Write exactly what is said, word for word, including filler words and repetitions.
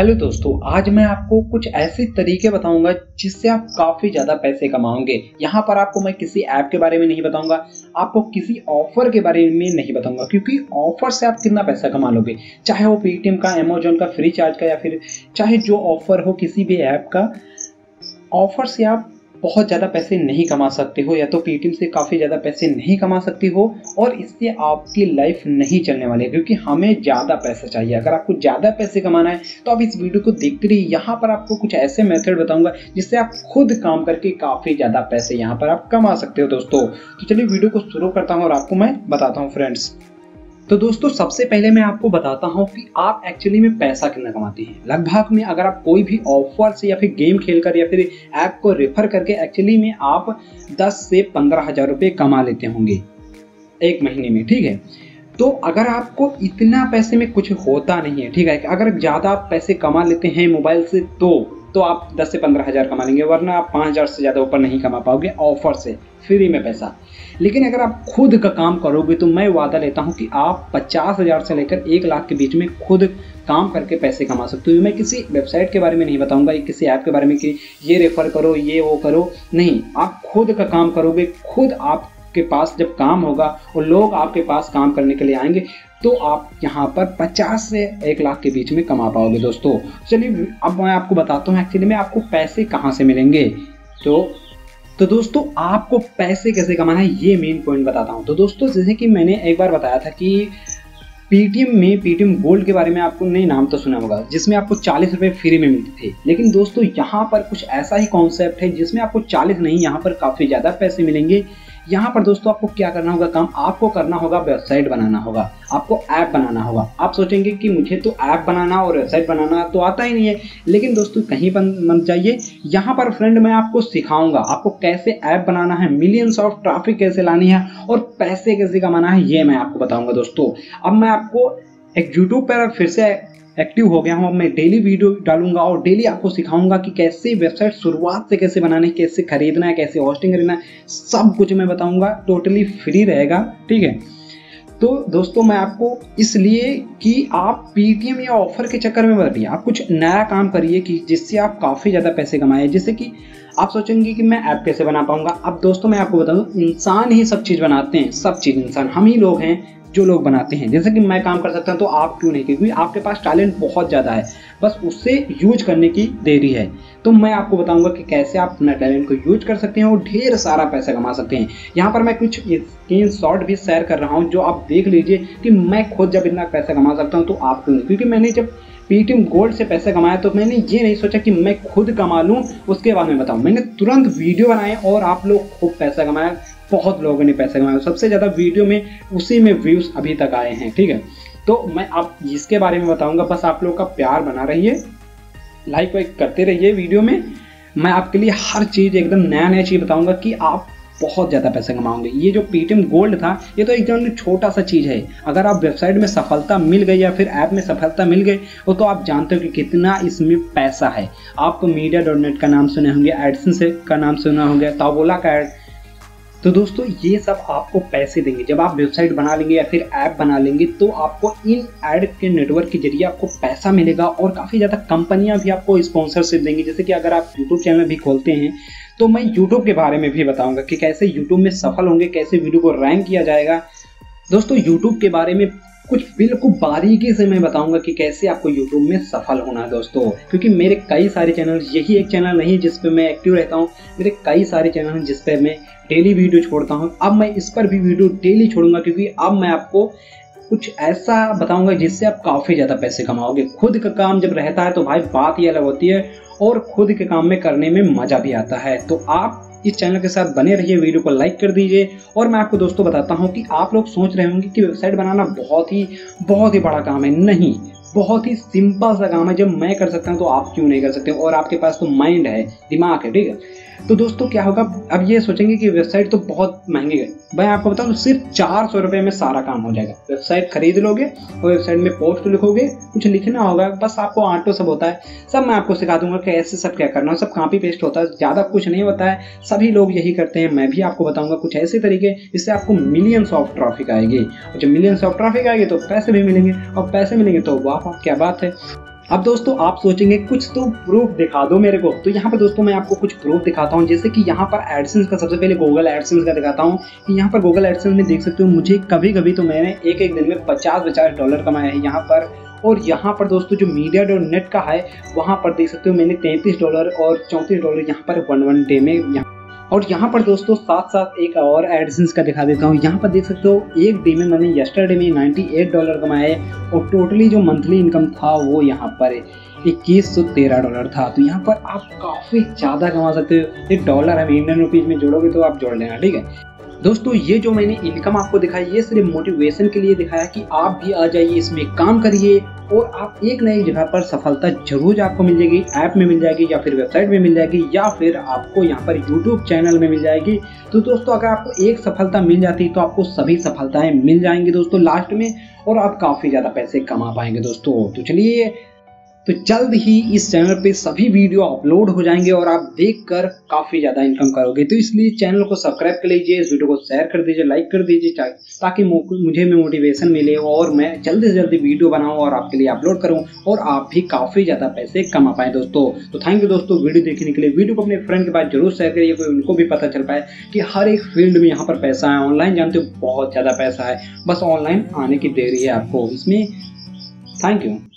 Hello दोस्तों, आज मैं आपको कुछ ऐसे तरीके बताऊंगा जिससे आप काफ़ी ज़्यादा पैसे कमाओगे। यहाँ पर आपको मैं किसी ऐप के बारे में नहीं बताऊंगा, आपको किसी ऑफ़र के बारे में नहीं बताऊंगा, क्योंकि ऑफ़र से आप कितना पैसा कमा लोगे, चाहे वो पेटीएम का, अमेजोन का, फ्री चार्ज का, या फिर चाहे जो ऑफ़र हो किसी भी ऐप का, ऑफ़र से आप बहुत ज़्यादा पैसे नहीं कमा सकते हो, या तो पेटीएम से काफ़ी ज़्यादा पैसे नहीं कमा सकते हो, और इससे आपकी लाइफ नहीं चलने वाली है, क्योंकि हमें ज़्यादा पैसा चाहिए। अगर आपको ज़्यादा पैसे कमाना है तो आप इस वीडियो को देखते रहिए। यहाँ पर आपको कुछ ऐसे मेथड बताऊंगा जिससे आप खुद काम करके काफ़ी ज़्यादा पैसे यहाँ पर आप कमा सकते हो दोस्तों। तो चलिए वीडियो को शुरू करता हूँ और आपको मैं बताता हूँ फ्रेंड्स। तो दोस्तों, सबसे पहले मैं आपको बताता हूँ कि आप एक्चुअली में पैसा कितना कमाते हैं। लगभग में अगर आप कोई भी ऑफर से या फिर गेम खेलकर या फिर ऐप को रेफर करके एक्चुअली में आप दस से पंद्रह हज़ार रुपये कमा लेते होंगे एक महीने में, ठीक है। तो अगर आपको इतना पैसे में कुछ होता नहीं है, ठीक है, अगर ज़्यादा आप पैसे कमा लेते हैं मोबाइल से तो तो आप दस से पंद्रह हज़ार कमा लेंगे, वरना आप पाँच हज़ार से ज़्यादा ऊपर नहीं कमा पाओगे ऑफ़र से, फ्री में पैसा। लेकिन अगर आप खुद का काम करोगे तो मैं वादा लेता हूं कि आप पचास हज़ार से लेकर एक लाख के बीच में खुद काम करके पैसे कमा सकते हो। मैं किसी वेबसाइट के बारे में नहीं बताऊंगा, किसी ऐप के बारे में कि ये रेफ़र करो, ये वो करो, नहीं। आप खुद का काम करोगे, खुद आपके पास जब काम होगा और लोग आपके पास काम करने के लिए आएंगे तो आप यहाँ पर पचास से एक लाख के बीच में कमा पाओगे दोस्तों। चलिए अब मैं आपको बताता हूँ एक्चुअली में आपको पैसे कहाँ से मिलेंगे। तो तो दोस्तों, आपको पैसे कैसे कमाना है ये मेन पॉइंट बताता हूँ। तो दोस्तों, जैसे कि मैंने एक बार बताया था कि पेटीएम में पेटीएम गोल्ड के बारे में आपको नए नाम तो सुना होगा, जिसमें आपको चालीस रुपये फ्री में मिलते थे। लेकिन दोस्तों, यहाँ पर कुछ ऐसा ही कॉन्सेप्ट है जिसमें आपको चालीस नहीं, यहाँ पर काफ़ी ज़्यादा पैसे मिलेंगे। यहाँ पर दोस्तों आपको क्या करना होगा, काम आपको करना होगा, वेबसाइट बनाना होगा, आपको ऐप बनाना होगा। आप सोचेंगे कि मुझे तो ऐप बनाना और वेबसाइट बनाना तो आता ही नहीं है, लेकिन दोस्तों कहीं पर मत जाइए। यहाँ पर फ्रेंड मैं आपको सिखाऊंगा आपको कैसे ऐप बनाना है, मिलियंस ऑफ ट्रैफिक कैसे लानी है और पैसे कैसे कमाना है, ये मैं आपको बताऊँगा दोस्तों। अब मैं आपको एक यूट्यूब पर फिर से एक्टिव हो गया हूँ, अब मैं डेली वीडियो डालूंगा और डेली आपको सिखाऊंगा कि कैसे वेबसाइट शुरुआत से कैसे बनाना है, कैसे खरीदना है, कैसे होस्टिंग करना है, सब कुछ मैं बताऊंगा। टोटली फ्री रहेगा, ठीक है। तो दोस्तों, मैं आपको इसलिए कि आप पेटीएम या ऑफर के चक्कर में मत रहिए, आप कुछ नया काम करिए कि जिससे आप काफ़ी ज़्यादा पैसे कमाए। जैसे कि आप सोचेंगे कि मैं ऐप कैसे बना पाऊंगा। अब दोस्तों मैं आपको बता दूं, इंसान ही सब चीज़ बनाते हैं, सब चीज़ इंसान हम ही लोग हैं जो लोग बनाते हैं। जैसे कि मैं काम कर सकता हूं तो आप क्यों नहीं, क्योंकि आपके पास टैलेंट बहुत ज़्यादा है, बस उससे यूज करने की देरी है। तो मैं आपको बताऊंगा कि कैसे आप अपना टैलेंट को यूज कर सकते हैं और ढेर सारा पैसा कमा सकते हैं। यहाँ पर मैं कुछ स्क्रीनशॉट भी शेयर कर रहा हूँ, जो आप देख लीजिए कि मैं खुद जब इतना पैसा कमा सकता हूँ तो आप क्यों नहीं, क्योंकि मैंने जब पेटीएम गोल्ड से पैसा कमाया तो मैंने ये नहीं सोचा कि मैं खुद कमा लूँ उसके बाद में बताऊँ। मैंने तुरंत वीडियो बनाए और आप लोग खूब पैसा कमाया, बहुत लोगों ने पैसा कमाया, सबसे ज़्यादा वीडियो में उसी में व्यूज़ अभी तक आए हैं, ठीक है। तो मैं आप इसके बारे में बताऊंगा, बस आप लोग का प्यार बना रहिए, लाइक वाइक करते रहिए वीडियो में। मैं आपके लिए हर चीज़ एकदम नया नया चीज़ बताऊंगा कि आप बहुत ज़्यादा पैसा कमाओगे। ये जो पेटीएम गोल्ड था ये तो एकदम छोटा सा चीज़ है। अगर आप वेबसाइट में सफलता मिल गई या फिर ऐप में सफलता मिल गई वो तो आप जानते हो कि कितना इसमें पैसा है। आपको मीडिया डॉट नेट का नाम सुने होंगे, एडसेंस का नाम सुना होगा, ताबोला का एड। तो दोस्तों ये सब आपको पैसे देंगे। जब आप वेबसाइट बना लेंगे या फिर ऐप बना लेंगे तो आपको इन ऐड के नेटवर्क के जरिए आपको पैसा मिलेगा और काफ़ी ज़्यादा कंपनियां भी आपको स्पॉन्सरशिप देंगी। जैसे कि अगर आप यूट्यूब चैनल भी खोलते हैं तो मैं यूट्यूब के बारे में भी बताऊंगा कि कैसे यूट्यूब में सफल होंगे, कैसे वीडियो को रैंक किया जाएगा। दोस्तों यूट्यूब के बारे में कुछ बिल्कुल बारीकी से मैं बताऊंगा कि कैसे आपको यूट्यूब में सफल होना है दोस्तों, क्योंकि मेरे कई सारे चैनल, यही एक चैनल नहीं जिस पे मैं एक्टिव रहता हूँ, मेरे कई सारे चैनल हैं जिस पे मैं डेली वीडियो छोड़ता हूँ। अब मैं इस पर भी वीडियो डेली छोड़ूंगा, क्योंकि अब मैं आपको कुछ ऐसा बताऊंगा जिससे आप काफ़ी ज़्यादा पैसे कमाओगे। खुद का काम जब रहता है तो भाई बात ही अलग होती है और खुद के काम में करने में मज़ा भी आता है। तो आप इस चैनल के साथ बने रहिए, वीडियो को लाइक कर दीजिए। और मैं आपको दोस्तों बताता हूं कि आप लोग सोच रहे होंगे कि वेबसाइट बनाना बहुत ही बहुत ही बड़ा काम है, नहीं, बहुत ही सिंपल सा काम है। जब मैं कर सकता हूं तो आप क्यों नहीं कर सकते, और आपके पास तो माइंड है, दिमाग है, ठीक है। तो दोस्तों क्या होगा, अब ये सोचेंगे कि वेबसाइट तो बहुत महंगी है, मैं आपको बताऊँ सिर्फ चार सौ रुपये में सारा काम हो जाएगा। वेबसाइट खरीद लोगे और वेबसाइट में पोस्ट लिखोगे, कुछ लिखना होगा, बस आपको ऑटो सब होता है, सब मैं आपको सिखा दूंगा कि ऐसे सब क्या करना है। सब कॉपी पेस्ट होता है, ज़्यादा कुछ नहीं होता है, सभी लोग यही करते हैं। मैं भी आपको बताऊँगा कुछ ऐसे तरीके जिससे आपको मिलियंस ऑफ ट्रैफिक आएगी, और जब मिलियंस ऑफ ट्रैफिक आएगी तो पैसे भी मिलेंगे, और पैसे मिलेंगे तो वाह क्या बात है। अब दोस्तों आप सोचेंगे कुछ तो प्रूफ दिखा दो मेरे को, तो यहाँ पर दोस्तों मैं आपको कुछ प्रूफ दिखाता हूँ। जैसे कि यहाँ पर एडसेंस का, सबसे पहले गूगल एडसेंस का दिखाता हूँ। यहाँ पर गूगल एडसेंस में देख सकते हो मुझे कभी कभी तो मैंने एक एक दिन में पचास पचास डॉलर कमाए हैं यहाँ पर। और यहाँ पर दोस्तों जो मीडिया डॉट नेट का है वहाँ पर देख सकते हो मैंने तैंतीस डॉलर और चौंतीस डॉलर यहाँ पर वन वन डे में यहाँ। और यहाँ पर दोस्तों साथ साथ एक और एडसेंस का दिखा देता हूँ। यहाँ पर देख सकते हो एक डे में मैंने यस्टरडे में अट्ठानवे डॉलर कमाए और टोटली जो मंथली इनकम था वो यहाँ पर इक्कीस सौ तेरह डॉलर था। तो यहाँ पर आप काफ़ी ज़्यादा कमा सकते हो। एक डॉलर हम इंडियन रुपीज़ में जोड़ोगे तो आप जोड़ लेना, ठीक है दोस्तों। ये जो मैंने इनकम आपको दिखाई ये सिर्फ मोटिवेशन के लिए दिखाया कि आप भी आ जाइए, इसमें काम करिए और आप एक नई जगह पर सफलता जरूर आपको मिल जाएगी। ऐप में मिल जाएगी या फिर वेबसाइट में मिल जाएगी या फिर आपको यहाँ पर यूट्यूब चैनल में मिल जाएगी। तो दोस्तों अगर आपको एक सफलता मिल जाती है तो आपको सभी सफलताएँ मिल जाएंगी दोस्तों लास्ट में, और आप काफ़ी ज़्यादा पैसे कमा पाएंगे दोस्तों। तो चलिए, तो जल्द ही इस चैनल पे सभी वीडियो अपलोड हो जाएंगे और आप देखकर काफ़ी ज़्यादा इनकम करोगे। तो इसलिए चैनल को सब्सक्राइब कर लीजिए, इस वीडियो को शेयर कर दीजिए, लाइक कर दीजिए ताकि मुझे में मोटिवेशन मिले और मैं जल्दी से जल्दी वीडियो बनाऊं और आपके लिए अपलोड करूं और आप भी काफ़ी ज़्यादा पैसे कमा पाएँ दोस्तों। तो थैंक यू दोस्तों वीडियो देखने के लिए। वीडियो को अपने फ्रेंड के पास जरूर शेयर करिए, उनको भी पता चल पाए कि हर एक फील्ड में यहाँ पर पैसा है। ऑनलाइन जानते हो बहुत ज़्यादा पैसा है, बस ऑनलाइन आने की देरी है आपको इसमें। Thank you.